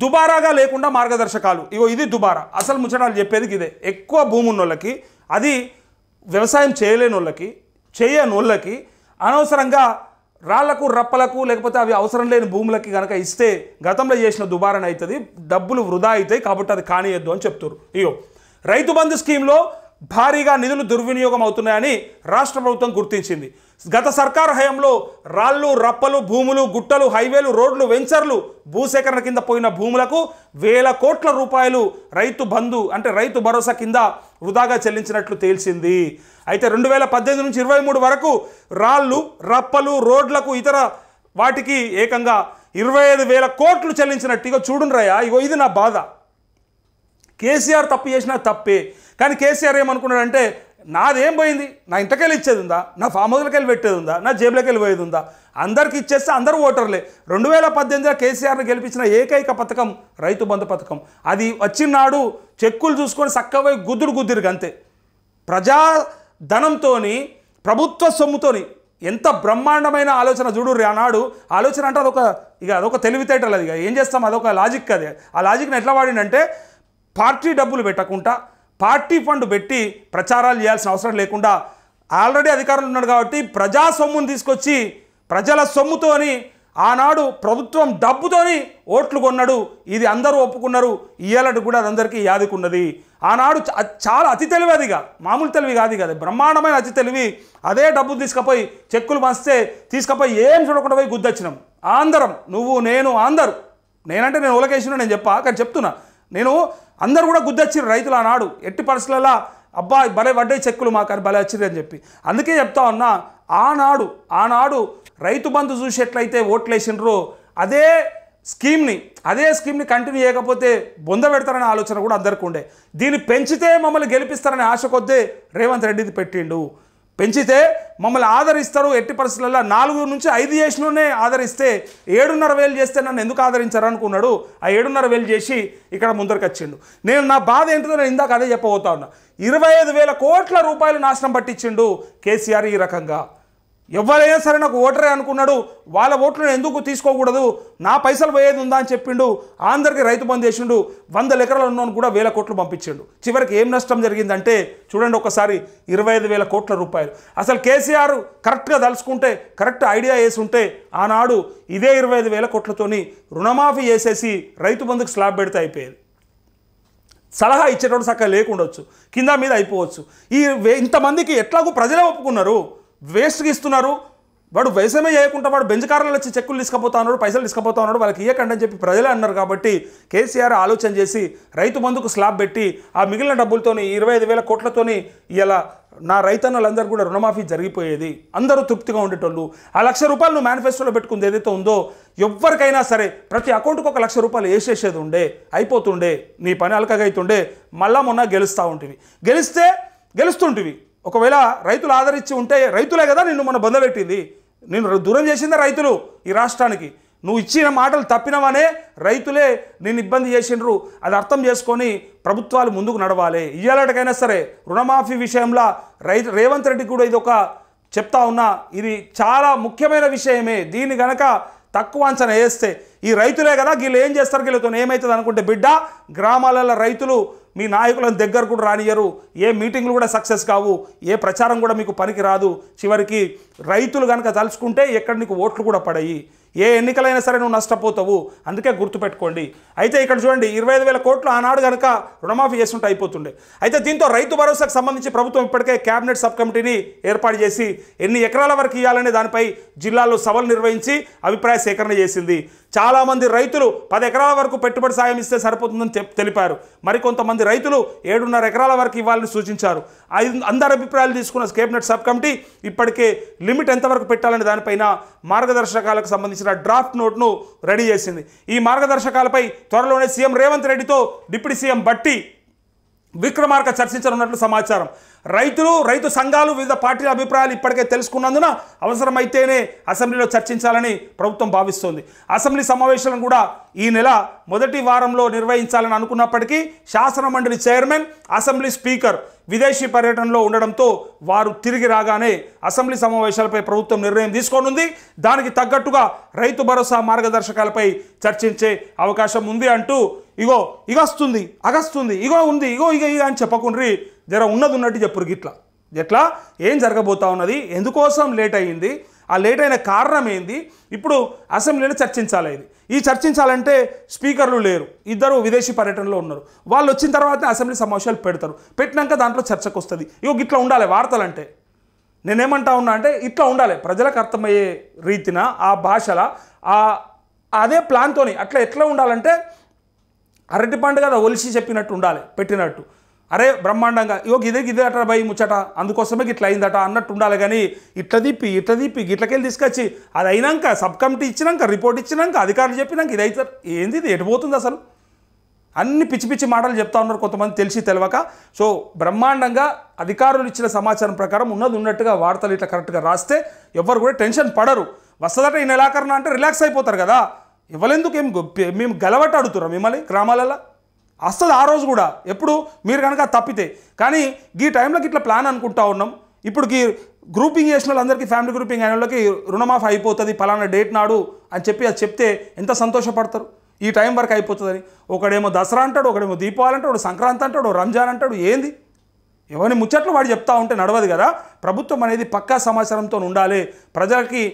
దుబారాగా లేకుండా మార్గదర్శకాలు ఇగో ఇది దుబారా అసలు ముచ్చటాలు చెప్పేది ఇదే ఎక్కువ భూమి ఉన్నోళ్ళకి అది వ్యవసాయం చేయలేనోళ్ళకి చేయనోళ్ళకి అనవసరంగా రాళ్లకు రప్పలకు లేకపోతే అవి అవసరం లేని భూములకి గనక ఇస్తే గతంలో చేసిన దుబారాన అవుతది డబ్బులు వృధా అవుతాయి కాబట్టి అది కానియద్దు అని చెప్తారు ఇగో రైతు బంధు స్కీమ్ లో భారీగా నిధులు దుర్వినియోగం అవుతున్నాయని రాష్ట్ర ప్రభుత్వం గుర్తించింది గత సర్కారు హయంలో రాళ్ళు రప్పలు భూములు గుట్టలు హైవేలు రోడ్లు వెంచర్లు భూసేకరణ కింద పోయిన భూములకు వేల కోట్ల రూపాయలు రైతు బంధు అంటే రైతు భరోసా కింద వృధాగా చెల్లించినట్లు తేల్చింది అయితే 2018 నుంచి 23 వరకు రాళ్ళు రప్పలు రోడ్లకు ఇతర వాటికి ఏకంగా 25,000 కోట్లు చెల్లించినట్టుగా చూడుండ్రయ్యా ఇగో ఇది నా బాధ కేసీఆర్ తప్పు చేసినా తప్పే కానీ కేసీఆర్ ఏమనుకున్నాడంటే నాదేం పోయింది నా ఇంటికెళ్ళి ఇచ్చేది ఉందా నా ఫామ్ హౌస్లకి వెళ్ళి పెట్టేది ఉందా నా జేబులకి వెళ్ళి పోయేది ఉందా అందరికి ఇచ్చేస్తే అందరూ ఓటర్లే 2018లో కేసీఆర్ని గెలిపించిన ఏకైక పథకం రైతు బంధు పథకం అది వచ్చినాడు చెక్కులు చూసుకొని చక్కగా గుద్దురు గుద్దిరు అంతే ప్రజా ధనంతో ప్రభుత్వ సొమ్ముతోని ఎంత బ్రహ్మాండమైన ఆలోచన చూడుర్రి ఆనాడు ఆలోచన అంటే అదొక తెలివితేటలు అది ఏం చేస్తాం అదొక లాజిక్ అది ఆ లాజిక్ని ఎట్లా వాడిందంటే పార్టీ డబ్బులు పెట్టకుండా పార్టీ ఫండ్ పెట్టి ప్రచారాలు చేయాల్సిన అవసరం లేకుండా ఆల్రెడీ అధికారంలో ఉన్నాడు కాబట్టి ప్రజా సొమ్మును తీసుకొచ్చి ప్రజల సొమ్ముతోని ఆనాడు ప్రభుత్వం డబ్బుతోని ఓట్లు కొన్నాడు ఇది అందరూ ఒప్పుకున్నారు ఇయ్యాలంటే కూడా అది అందరికీ యాదుకున్నది ఆనాడు చాలా అతి తెలివిగా మామూలు తెలివి కాదు కదా బ్రహ్మాండమైన అతి తెలివి అదే డబ్బు తీసుకుపోయి చెక్కులు పంచితే తీసుకుపోయి ఏం చూడకుండా పోయి గుద్దొచ్చినాం అందరం నువ్వు నేను అందరు నేనంటే నేను ఉలకేసిన నేను చెప్పా కానీ చెప్తున్నా నేను అందరూ కూడా గుద్దొచ్చి రైతులు ఆనాడు ఎట్టి పరిస్థితులలో అబ్బా భలే వడ్డే చెక్కులు మాకు అని భలే వచ్చింది అని చెప్పి అందుకే చెప్తా ఉన్నా ఆనాడు రైతు బంధు చూసి ఎట్లయితే ఓట్లు వేసినరో అదే స్కీమ్ని కంటిన్యూ చేయకపోతే బొంద పెడతారనే ఆలోచన కూడా అందరికీ ఉండే దీన్ని పెంచితే మమ్మల్ని గెలిపిస్తారనే ఆశ కొద్దే రేవంత్ రెడ్డిది పెట్టిండు పెంచితే మమ్మల్ని ఆదరిస్తారు ఎట్టి పరిస్థితులలో 4 నుంచి 5 చేసినోనే ఆదరిస్తే 7,500 చేస్తే నన్ను ఎందుకు ఆదరించారు అనుకున్నాడు ఆ 7,500 చేసి ఇక్కడ ముందరికి వచ్చిండు నేను నా బాధ ఏంటో నేను ఇందాక అదే చెప్పబోతా ఉన్నా 25,000 కోట్ల రూపాయలు నాశనం పట్టించిండు కేసీఆర్ ఈ రకంగా ఎవరైనా సరే నాకు ఓటరే అనుకున్నాడు వాళ్ళ ఓట్లను ఎందుకు తీసుకోకూడదు నా పైసలు పోయేది ఉందా అని చెప్పిండు అందరికీ రైతు బంధు చేసిండు 100 ఎకరాలు ఉన్నోని కూడా 1000 కోట్లు పంపించిండు చివరికి ఏం నష్టం జరిగిందంటే చూడండి ఒకసారి 25,000 కోట్ల రూపాయలు అసలు కేసీఆర్ కరెక్ట్గా తలుచుకుంటే కరెక్ట్ ఐడియా వేసి ఉంటే ఆనాడు ఇదే 25,000 కోట్లతోని రుణమాఫీ చేసేసి రైతు బంధుకు స్లాబ్ పెడితే అయిపోయేది సలహా ఇచ్చేటోడు చక్కగా లేకుండొచ్చు కింద మీద అయిపోవచ్చు ఈ ఇంతమందికి ఎట్లాగూ ప్రజలే ఒప్పుకున్నారు వేస్ట్కి ఇస్తున్నారు వాడు వ్యవసాయమే చేయకుండా వాడు బెంజకారాలు వచ్చి చెక్కులు తీసుకుపోతా ఉన్నాడు పైసలు తీసుకుపోతా ఉన్నాడు వాళ్ళకి ఇవ్వకండి అని చెప్పి ప్రజలే అన్నారు కాబట్టి కేసీఆర్ ఆలోచన చేసి రైతు బంధుకు స్లాబ్ పెట్టి ఆ మిగిలిన డబ్బులతోని 25,000 కోట్లతోని ఇలా నా రైతన్నలందరూ కూడా రుణమాఫీ జరిగిపోయేది అందరూ తృప్తిగా ఉండేటోళ్ళు ఆ 1,00,000 రూపాయలు నువ్వు మేనిఫెస్టోలో పెట్టుకుంది ఏదైతే ఉందో ఎవరికైనా సరే ప్రతి అకౌంట్కి 1,00,000 రూపాయలు వేసేసేది ఉండే అయిపోతుండే నీ పని అలకగైతుండే మళ్ళా మొన్న గెలుస్తూ ఉంటివి గెలుస్తుంటివి ఒకవేళ రైతులు ఆదరించి ఉంటే రైతులే కదా నిన్ను మన బంధపెట్టింది నిన్ను దూరం చేసిందే రైతులు ఈ రాష్ట్రానికి నువ్వు ఇచ్చిన మాటలు తప్పినవనే రైతులే నిన్ను ఇబ్బంది చేసిండ్రు అది అర్థం చేసుకొని ప్రభుత్వాలు ముందుకు నడవాలి ఇయ్యాలకైనా సరే రుణమాఫీ విషయంలో రేవంత్ రెడ్డి కూడా ఇది ఒక చెప్తా ఉన్నా ఇది చాలా ముఖ్యమైన విషయమే దీన్ని గనక తక్కువ అంచనా వేస్తే ఈ రైతులే కదా వీళ్ళు ఏం చేస్తారు వీళ్ళతో ఏమవుతుంది అనుకుంటే బిడ్డ గ్రామాలలో రైతులు మీ నాయకులను దగ్గర కూడా రానియరు ఏ మీటింగ్లు కూడా సక్సెస్ కావు ఏ ప్రచారం కూడా మీకు పనికి రాదు చివరికి రైతులు కనుక తలుచుకుంటే ఎక్కడ నీకు ఓట్లు కూడా పడయి ఏ ఎన్నికలైనా సరే నువ్వు నష్టపోతావు అందుకే గుర్తుపెట్టుకోండి అయితే ఇక్కడ చూడండి 25,000 కోట్లు ఆనాడు కనుక రుణమాఫీ చేస్తుంటే అయిపోతుండే అయితే దీంతో రైతు భరోసాకు సంబంధించి ప్రభుత్వం ఇప్పటికే కేబినెట్ సబ్ కమిటీని ఏర్పాటు చేసి ఎన్ని ఎకరాల వరకు ఇవ్వాలనే దానిపై జిల్లాల్లో సభలు నిర్వహించి అభిప్రాయ సేకరణ చేసింది చాలామంది రైతులు 10 ఎకరాల వరకు పెట్టుబడి సాయం ఇస్తే సరిపోతుందని తెలిపారు మరికొంతమంది రైతులు 7.5 ఎకరాల వరకు ఇవ్వాలని సూచించారు అందరి అభిప్రాయాలు తీసుకున్న కేబినెట్ సబ్ కమిటీ ఇప్పటికే లిమిట్ ఎంతవరకు పెట్టాలనే దానిపైన మార్గదర్శకాలకు సంబంధించిన డ్రాఫ్ట్ నోట్ను రెడీ చేసింది ఈ మార్గదర్శకాలపై త్వరలోనే సీఎం రేవంత్ రెడ్డితో డిప్యూటీ సీఎం బట్టి విక్రమార్క చర్చించనున్నట్లు సమాచారం। రైతులు రైతు సంఘాలు వివిధ పార్టీల అభిప్రాయాలు ఇప్పటికే తెలుసుకున్నందున అవసరమైతేనే అసెంబ్లీలో చర్చించాలని ప్రభుత్వం భావిస్తోంది। అసెంబ్లీ సమావేశాలను కూడా ఈ నెల మొదటి వారంలో నిర్వహించాలని అనుకున్నప్పటికీ శాసన మండలి చైర్మన్ అసెంబ్లీ స్పీకర్ విదేశీ పర్యటనలో ఉండడంతో వారు తిరిగి రాగానే అసెంబ్లీ సమావేశాలపై ప్రభుత్వం నిర్ణయం తీసుకోనుంది। దానికి తగ్గట్టుగా రైతు భరోసా మార్గదర్శకాలపై చర్చించే అవకాశం ఉంది అంటూ ఇగో ఇగొస్తుంది అగస్తుంది ఇగో ఉంది ఇగో ఇగ ఇగ అని చెప్పకుండ్రి, జర ఉన్నది ఉన్నట్టు చెప్పురు। గిట్లా ఎట్లా ఏం జరగబోతా ఉన్నది, ఎందుకోసం లేట్ అయ్యింది, ఆ లేట్ అయిన కారణం ఏంది, ఇప్పుడు అసెంబ్లీలో చర్చించాలి। ఇది ఈ చర్చించాలంటే స్పీకర్లు లేరు, ఇద్దరు విదేశీ పర్యటనలో ఉన్నారు। వాళ్ళు వచ్చిన తర్వాత అసెంబ్లీ సమావేశాలు పెడతారు, పెట్టినాక దాంట్లో చర్చకు వస్తుంది। ఇగో ఇట్లా ఉండాలి వార్తలు అంటే, నేనేమంటా ఉన్నా అంటే ఇట్లా ఉండాలి, ప్రజలకు అర్థమయ్యే రీతిన ఆ భాషల అదే ప్లాన్తో అట్లా ఎట్లా ఉండాలంటే అరటి పండు కదా ఒలిసి చెప్పినట్టు ఉండాలి, పెట్టినట్టు అరే బ్రహ్మాండంగా ఇగో ఇదే ఇదే అట భయ ముచ్చట అందుకోసమే ఇట్లా అయిందట అన్నట్టు ఉండాలి। కానీ ఇట్లా తిప్పి ఇట్లకెళ్ళి తీసుకొచ్చి అది అయినాక సబ్ కమిటీ ఇచ్చినాక రిపోర్ట్ ఇచ్చినాక అధికారులు చెప్పినాక ఇది అవుతారు, ఏంది ఇది ఎటుపోతుంది అసలు? అన్ని పిచ్చి పిచ్చి మాటలు చెప్తా ఉన్నారు కొంతమంది తెలిసి తెలియక। సో బ్రహ్మాండంగా అధికారులు ఇచ్చిన సమాచారం ప్రకారం ఉన్నది ఉన్నట్టుగా వార్తలు ఇట్లా కరెక్ట్గా రాస్తే ఎవరు కూడా టెన్షన్ పడరు, వస్తుందట ఈ నెలాఖరున అంటే రిలాక్స్ అయిపోతారు కదా। ఇవ్వలేందుకు ఏం మేము గలవట అడుగుతున్నాం మిమ్మల్ని, గ్రామాలలో వస్తుంది ఆ రోజు కూడా ఎప్పుడు మీరు కనుక తప్పితే। కానీ ఈ టైంలోకి ఇట్లా ప్లాన్ అనుకుంటా ఉన్నాం, ఇప్పుడుకి గ్రూపింగ్ చేసిన వాళ్ళందరికీ ఫ్యామిలీ గ్రూపింగ్ అయిన వాళ్ళకి రుణమాఫీ అయిపోతుంది పలానా డేట్ నాడు అని చెప్పి అది చెప్తే ఎంత సంతోషపడతారు, ఈ టైం వరకు అయిపోతుందని। ఒకడేమో దసరా అంటాడు, ఒకడేమో దీపావళి అంటాడు, సంక్రాంతి అంటాడు, రంజాన్ అంటాడు, ఏంది ఎవరిని ముచ్చట్లు వాడు చెప్తా ఉంటే నడవదు కదా। ప్రభుత్వం అనేది పక్కా సమాచారంతో ఉండాలి, ప్రజలకి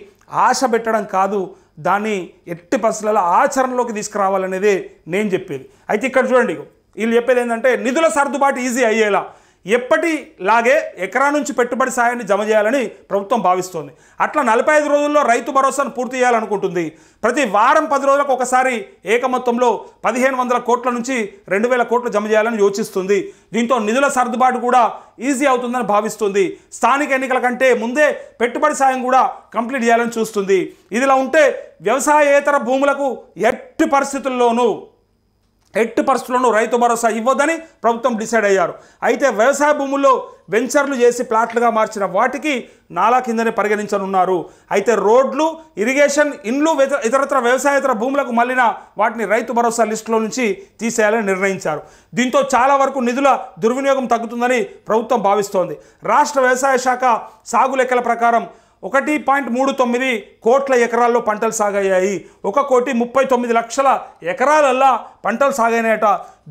ఆశ పెట్టడం కాదు, దాన్ని ఎట్టి పరిస్థితులలో ఆచరణలోకి తీసుకురావాలనేదే నేను చెప్పేది। అయితే ఇక్కడ చూడండి వీళ్ళు చెప్పేది ఏంటంటే నిధుల సర్దుబాటు ఈజీ అయ్యేలా ఎప్పటిలాగే ఎకరా నుంచి పెట్టుబడి సాయాన్ని జమ చేయాలని ప్రభుత్వం భావిస్తోంది। అట్లా 45 రోజుల్లో రైతు భరోసాను పూర్తి చేయాలనుకుంటుంది। ప్రతి వారం 10 రోజులకు ఒకసారి ఏక మొత్తంలో 1500 కోట్ల నుంచి 2000 కోట్లు జమ చేయాలని యోచిస్తుంది। దీంతో నిధుల సర్దుబాటు కూడా ఈజీ అవుతుందని భావిస్తుంది। స్థానిక ఎన్నికల కంటే ముందే పెట్టుబడి సాయం కూడా కంప్లీట్ చేయాలని చూస్తుంది। ఇదిలా ఉంటే వ్యవసాయేతర భూములకు ఎట్టి పరిస్థితుల్లోనూ రైతు భరోసా ఇవ్వద్దని ప్రభుత్వం డిసైడ్ అయ్యారు। అయితే వ్యవసాయ భూముల్లో వెంచర్లు చేసి ప్లాట్లుగా మార్చిన వాటికి నాలా కిందనే పరిగణించనున్నారు। అయితే రోడ్లు, ఇరిగేషన్, ఇండ్లు, ఇతరత్ర వ్యవసాయేతర భూములకు మళ్ళిన వాటిని రైతు భరోసా లిస్టులో నుంచి తీసేయాలని నిర్ణయించారు। దీంతో చాలా వరకు నిధుల దుర్వినియోగం తగ్గుతుందని ప్రభుత్వం భావిస్తోంది। రాష్ట్ర వ్యవసాయ శాఖ సాగు లెక్కల ప్రకారం 1.39 కోట్ల ఎకరాల్లో పంటలు సాగయ్యాయి, 1,39,00,000 ఎకరాలల్లా పంటలు సాగైనట।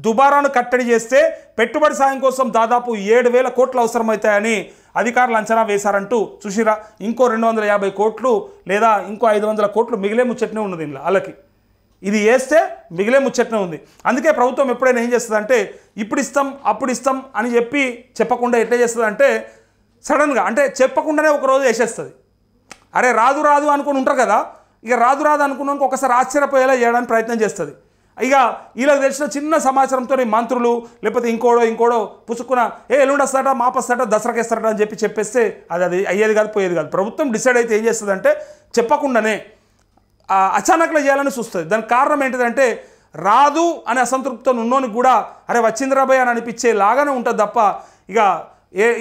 దుబారాను కట్టడి చేస్తే పెట్టుబడి సాయం కోసం దాదాపు 7,000 కోట్లు అవసరమవుతాయని అధికారులు అంచనా వేశారంటూ చూసిరా, ఇంకో 250 కోట్లు లేదా ఇంకో 500 కోట్లు మిగిలే ముచ్చట్నే ఉన్నది ఇందులో వాళ్ళకి, ఇది వేస్తే మిగిలే ముచ్చట్నే ఉంది। అందుకే ప్రభుత్వం ఎప్పుడైనా ఏం చేస్తుందంటే ఇప్పుడు ఇస్తాం అప్పుడు ఇస్తాం అని చెప్పకుండా ఎట్లా చేస్తుందంటే సడన్గా అంటే చెప్పకుండానే ఒకరోజు వేసేస్తుంది। అరే రాదు రాదు అనుకుని ఉంటారు కదా, ఇక రాదు అనుకున్నాక ఒకసారి ఆశ్చర్యపోయేలా చేయడానికి ప్రయత్నం చేస్తుంది। ఇక వీళ్ళకి తెలిసిన చిన్న సమాచారంతో మంత్రులు లేకపోతే ఇంకోడో పుచ్చుకున్న ఏ ఎల్లుండి వస్తాడా మాపస్తాడా దసరాకి వేస్తాడా అని చెప్పేస్తే అది అయ్యేది కాదు, పోయేది కాదు। ప్రభుత్వం డిసైడ్ అయితే ఏం చేస్తుందంటే చెప్పకుండానే అచానక్లో చేయాలని చూస్తుంది। దానికి కారణం ఏంటిదంటే రాదు అనే అసంతృప్తితో ఉన్నోనికి కూడా అరే వచ్చింద్రాబాయ్ అని అనిపించేలాగానే ఉంటుంది తప్ప ఇక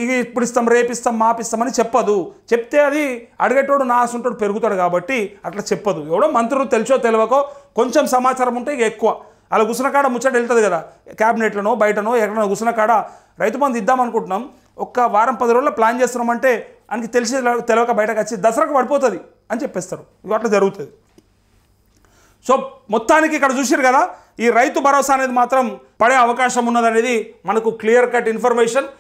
ఇది ఇప్పుడు ఇస్తాం రేపిస్తాం మాపిస్తామని చెప్పదు। చెప్తే అది అడిగేటోడు నాసుంటాడు పెరుగుతాడు కాబట్టి అట్లా చెప్పదు। ఎవడో మంత్రులు తెలుసో తెలియకో కొంచెం సమాచారం ఉంటే ఇక ఎక్కువ అలా గుసనకాడ ముచ్చట వెళ్తుంది కదా, క్యాబినెట్లనో బయటనో ఎక్కడనో గుసనకాడ రైతు బంధు ఇద్దామనుకుంటున్నాం ఒక్క వారం 10 రోజుల్లో ప్లాన్ చేస్తున్నామంటే ఆయనకి తెలిసి తెలియక బయటకు వచ్చి దసరాకు పడిపోతుంది అని చెప్పేస్తారు, ఇక అట్లా జరుగుతుంది। సో మొత్తానికి ఇక్కడ చూసారు కదా ఈ రైతు భరోసా అనేది మాత్రం పడే అవకాశం ఉన్నదనేది మనకు క్లియర్ కట్ ఇన్ఫర్మేషన్।